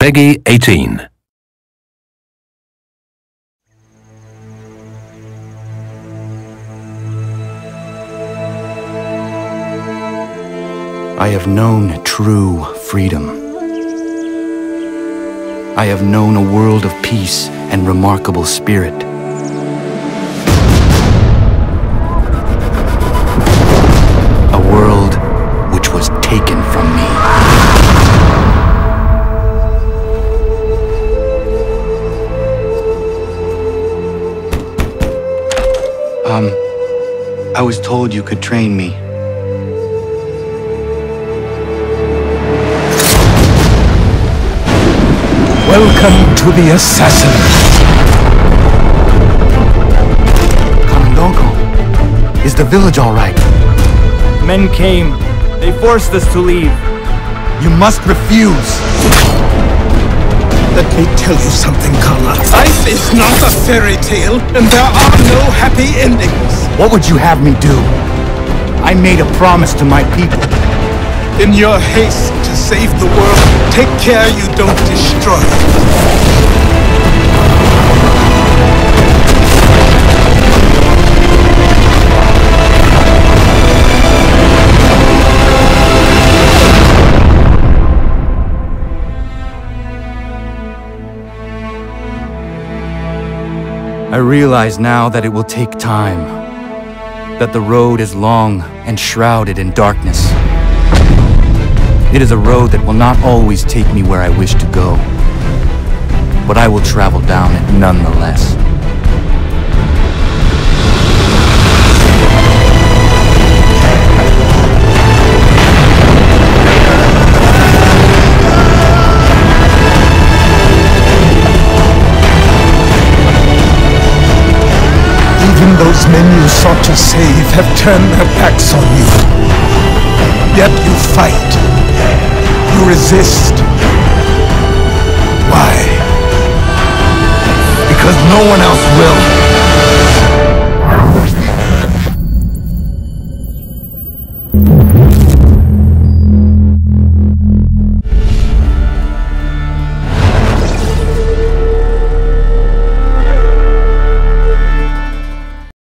Peggy 18. I have known true freedom. I have known a world of peace and remarkable spirit. A world which was taken from me. I was told you could train me. Welcome to the assassin. Kandoko, is the village all right? Men came. They forced us to leave. You must refuse. Let me tell you something, Carla. Life is not a fairy tale, and there are no happy endings. What would you have me do? I made a promise to my people. In your haste to save the world, take care you don't destroy it. I realize now that it will take time, that the road is long and shrouded in darkness. It is a road that will not always take me where I wish to go, but I will travel down it nonetheless. Even those men you sought to save have turned their backs on you, yet you fight. You resist.